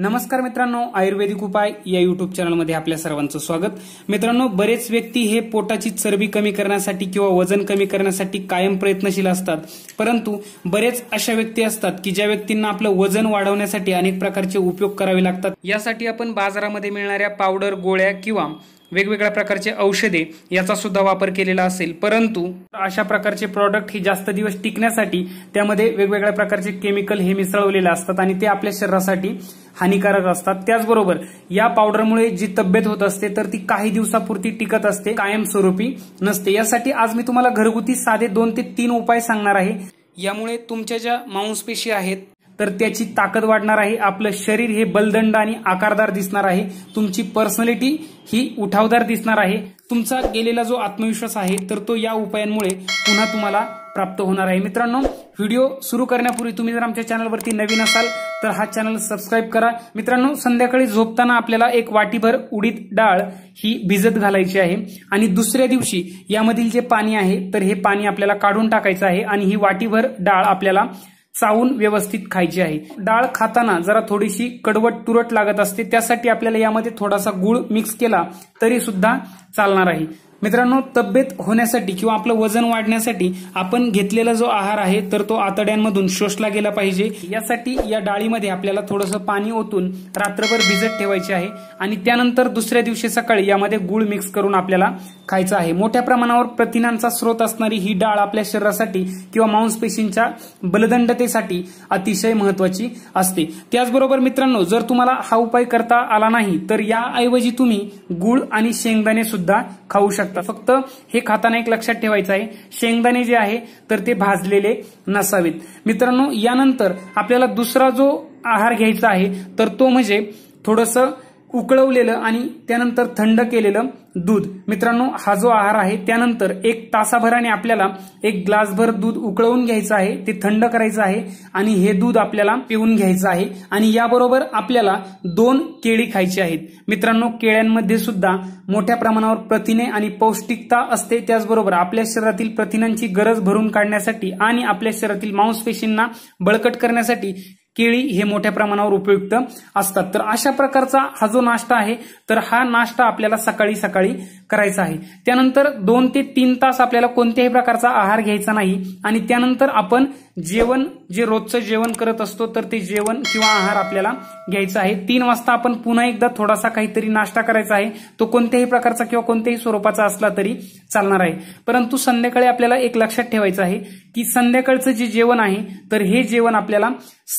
नमस्कार मित्रांनो, आयुर्वेदिक उपाय या YouTube चॅनलमध्ये आपल्या सर्वांचं स्वागत। मित्रांनो, बरेच व्यक्ती हे पोटाची चरबी कमी करण्यासाठी किंवा वजन कमी करण्यासाठी कायम प्रयत्नशील असतात, परंतु बरेच अशा व्यक्ती असतात की ज्या व्यक्तींना आपलं वजन वाढवण्यासाठी अनेक प्रकारचे उपयोग करावे लागतात। यासाठी आपण बाजारामध्ये मिळणाऱ्या पावडर, गोळ्या किंवा वेगवेगळ्या प्रकारचे औषधे याचा सुद्धा वापर केलेला असेल, परंतु अशा प्रकारचे प्रोडक्ट ही जास्त दिवस टिकण्यासाठी त्यामध्ये वेगवेगळ्या प्रकारचे केमिकल हे मिसळलेले असतात आणि ते आपल्या शरीरासाठी हानिकारक असतात। त्याचबरोबर या पावडरमुळे जी तब्येत होत असते तर ती काही दिवसापुरती टिकत असते, कायमस्वरूपी नसते। यासाठी आज मी तुम्हाला घरगुती साधे 2 ते 3 उपाय सांगणार आहे। यामुळे तुमच्या ज्या मांसपेशी आहेत तर त्याची ताकद वाढणार आहे, आपलं शरीर हे बलदंड आणि आकारदार दिसणार आहे, तुमची पर्सनॅलिटी ही उठावदार दिसणार आहे, तुमचा गेलेला जो आत्मविश्वास आहे तर तो या उपायांमुळे पुन्हा तुम्हाला प्राप्त होणार आहे। मित्रांनो, व्हिडिओ सुरू करण्यापूर्वी तुम्ही जर आमच्या चॅनलवरती नवीन असाल तर हा चॅनल सबस्क्राईब करा। मित्रांनो, संध्याकाळी झोपताना आपल्याला एक वाटीभर उडीद डाळ ही भिजत घालायची आहे आणि दुसऱ्या दिवशी यामधील जे पाणी आहे तर हे पाणी आपल्याला काढून टाकायचं आहे आणि ही वाटीभर डाळ आपल्याला चावून व्यवस्थित खायची आहे। डाळ खाताना जरा थोडीशी कडवट तुरट लागत असते, त्यासाठी आपल्याला यामध्ये थोडासा गुळ मिक्स केला तरी सुद्धा चालणार आहे। मित्रांनो, तब्येत होण्यासाठी किंवा आपलं वजन वाढण्यासाठी आपण घेतलेला जो आहार आहे तर तो आतड्यांमधून शोषला गेला पाहिजे। यासाठी या डाळीमध्ये आपल्याला थोडंसं पाणी ओतून रात्रभर भिजत ठेवायचे आहे आणि त्यानंतर दुसऱ्या दिवशी सकाळी यामध्ये गूळ मिक्स करून आपल्याला खायचं आहे। मोठ्या प्रमाणावर प्रथिनांचा स्रोत असणारी ही डाळ आपल्या शरीरासाठी किंवा मांसपेशींच्या बलदंडतेसाठी अतिशय महत्वाची असते। त्याचबरोबर मित्रांनो, जर तुम्हाला हा उपाय करता आला नाही तर याऐवजी तुम्ही गूळ आणि शेंगदाणे सुद्धा खाऊ शकता। फक्त हे खाताना एक लक्षात ठेवायचं आहे, शेंगदाणे जे आहे तर ते भाजलेले नसावेत। मित्रांनो, यानंतर आपल्याला दुसरा जो आहार घ्यायचा आहे तर तो म्हणजे थोडंसं उकळवलेलं आणि त्यानंतर थंड केलेलं दूध। मित्रांनो, हा जो आहार आहे त्यानंतर 1 तासाभराने आपल्याला 1 ग्लासभर दूध उकळवून घ्यायचं आहे, ते थंड करायचं आहे आणि हे दूध आपल्याला पिऊन घ्यायचं आहे। आणि याबरोबर आपल्याला 2 केळी खायची आहेत। मित्रांनो, केळ्यांमध्ये सुद्धा मोठ्या प्रमाणावर प्रथिने आणि पौष्टिकता असते, त्याचबरोबर आपल्या शरीरातील प्रथिनांची गरज भरून काढण्यासाठी आणि आपल्या शरीरातील मांसपेशींना बळकट करण्यासाठी केळी हे मोठ्या प्रमाणावर उपयुक्त असतात। तर अशा प्रकारचा हा जो नाश्ता आहे तर हा नाश्ता आपल्याला सकाळी सकाळी करायचा आहे। त्यानंतर 2 ते 3 तास आपल्याला कोणत्याही प्रकारचा आहार घ्यायचा नाही आणि त्यानंतर आपण जेवण, जे रोजचं जेवण करत असतो तर ते जेवण किंवा आहार आपल्याला घ्यायचा आहे। 3 वाजता आपण पुन्हा एकदा थोडासा काहीतरी नाश्ता करायचा आहे, तो कोणत्याही प्रकारचा किंवा कोणत्याही स्वरूपाचा असला तरी चालणार आहे। परंतु संध्याकाळी आपल्याला एक लक्षात ठेवायचं आहे की संध्याकाळचं जे जेवण आहे तर हे जेवण आपल्याला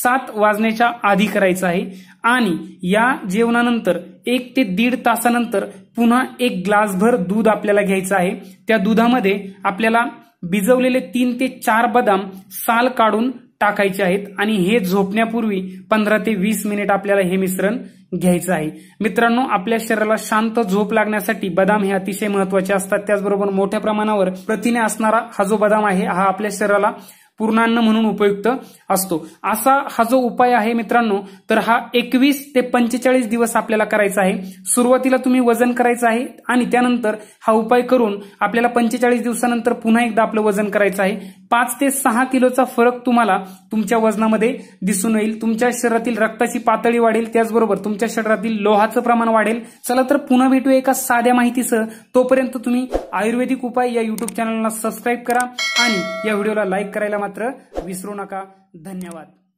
7 वाजण्याच्या आधी करायचं आहे आणि या जेवणानंतर 1 ते 1.5 तासानंतर पुन्हा 1 ग्लासभर दूध आपल्याला घ्यायचं आहे। त्या दुधामध्ये आपल्याला भिजवलेले 3 ते 4 बदाम साल काढून टाकायचे आहेत आणि हे झोपण्यापूर्वी 15 ते 20 मिनिट आपल्याला हे मिश्रण घ्यायचं आहे। मित्रांनो, आपल्या शरीराला शांत झोप लागण्यासाठी बदाम हे अतिशय महत्वाचे असतात, त्याचबरोबर मोठ्या प्रमाणावर प्रथिने असणारा हा जो बदाम आहे हा आपल्या शरीराला पूर्णान्न म्हणून उपयुक्त असतो। असा हा जो उपाय आहे मित्रांनो तर हा 21 ते 45 दिवस आपल्याला करायचा आहे। सुरुवातीला तुम्ही वजन करायचं आहे आणि त्यानंतर हा उपाय करून आपल्याला 45 दिवसानंतर पुन्हा एकदा आपलं वजन करायचं आहे। 5 ते 6 किलोचा फरक तुम्हाला तुमच्या वजनामध्ये दिसून येईल, तुमच्या शरीरातील रक्ताची पातळी वाढेल, त्याचबरोबर तुमच्या शरीरातील लोहाचं प्रमाण वाढेल। चला तर पुन्हा भेटूया एका साध्या माहितीसह। तोपर्यंत तुम्ही आयुर्वेदिक उपाय या YouTube चॅनलला सबस्क्राईब करा आणि या व्हिडिओला लाईक करायला मात्र विसरू नका। धन्यवाद।